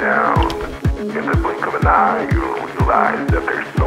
Down. In the blink of an eye, you'll realize that there's